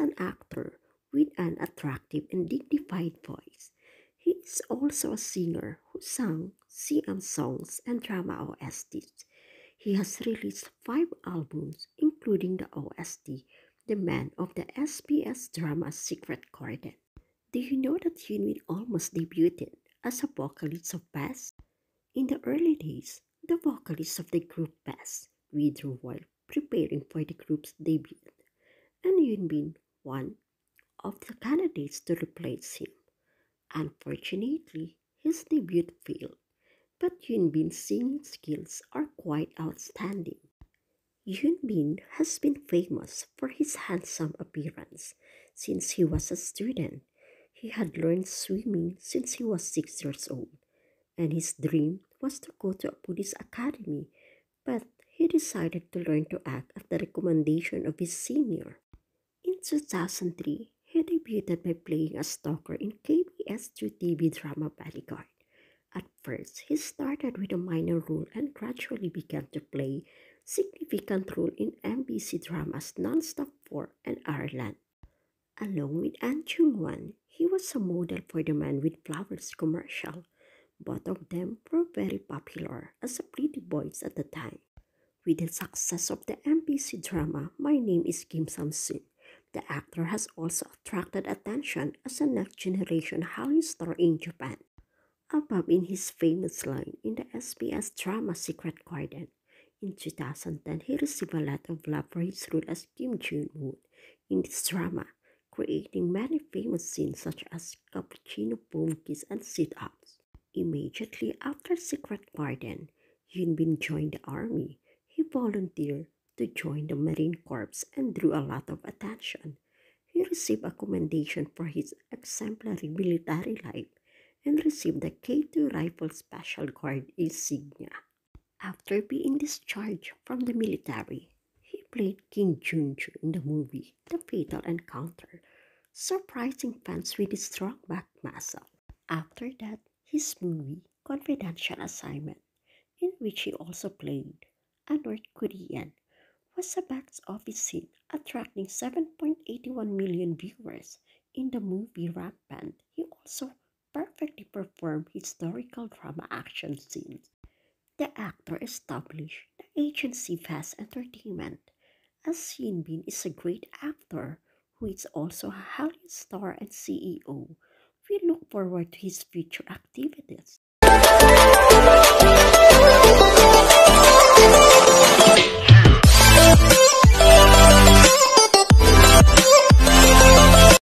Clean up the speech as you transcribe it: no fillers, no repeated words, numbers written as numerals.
an actor with an attractive and dignified voice. He is also a singer who sang CM songs and drama OSTs. He has released 5 albums, including the OST, The Man of the SBS drama Secret Garden. Do you know that Hyun Bin almost debuted as a vocalist of BEST? In the early days, the vocalist of the group BEST withdrew while preparing for the group's debut, and Hyun Bin, one of the candidates to replace him. Unfortunately, his debut failed, but Hyun Bin's singing skills are quite outstanding. Hyun Bin has been famous for his handsome appearance since he was a student. He had learned swimming since he was 6 years old, and his dream was to go to a police academy, but he decided to learn to act at the recommendation of his senior. In 2003, he debuted by playing a stalker in KBS2 TV drama Bodyguard. At first, he started with a minor role and gradually began to play significant role in MBC dramas Non-Stop 4 and Ireland. Along with An Chung-Wan, he was a model for the Man with Flowers commercial. Both of them were very popular as a pretty boys at the time. With the success of the MBC drama My Name is Kim Sam Soon, the actor has also attracted attention as a next-generation Hallyu star in Japan. Above in his famous line in the SBS drama Secret Garden. In 2010, he received a lot of love for his role as Kim Jun-woo in this drama, creating many famous scenes such as cappuccino foam kiss and sit-ups. Immediately after Secret Garden, Hyun Bin joined the army. He volunteered to join the Marine Corps and drew a lot of attention. He received a commendation for his exemplary military life and received the K2 Rifle Special Guard insignia. After being discharged from the military, he played Kim Jun-woo in the movie The Fatal Encounter, surprising fans with his strong back muscle. After that, his movie Confidential Assignment, in which he also played a North Korean, was a box office hit, attracting 7.81 million viewers. In the movie Rap Band, he also perfectly performed historical drama action scenes. The actor established the agency Fast Entertainment. As Hyun Bin is a great actor who is also a Hallyu star and CEO, we look forward to his future activities.